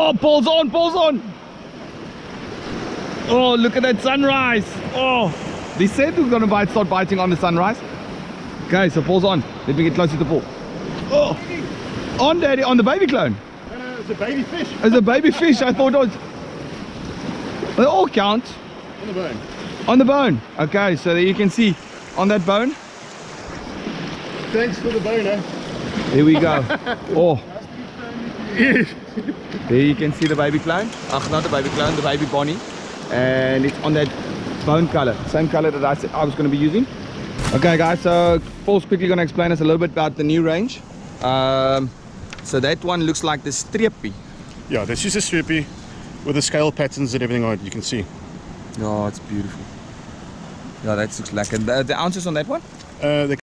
Oh, balls on, balls on. Oh, look at that sunrise. Oh, they said we're going to start biting on the sunrise. Okay, so balls on. Let me get close to the ball. Oh, on daddy, on the baby clone. No, it's a baby fish. It's a baby fish. I thought it was. They all count. On the bone. On the bone. Okay, so there you can see on that bone. Thanks for the bone, eh? There we go. Oh. There you can see the baby clone. Ach, not the baby clone, the baby Bonnie. And it's on that bone color, same color that I said I was going to be using. Okay guys, so Paul's quickly going to explain us a little bit about the new range. So that one looks like the streepie. Yeah, this is a streepie with the scale patterns and everything on it, you can see. Oh, it's beautiful. Yeah, that looks like. And the ounces on that one? They're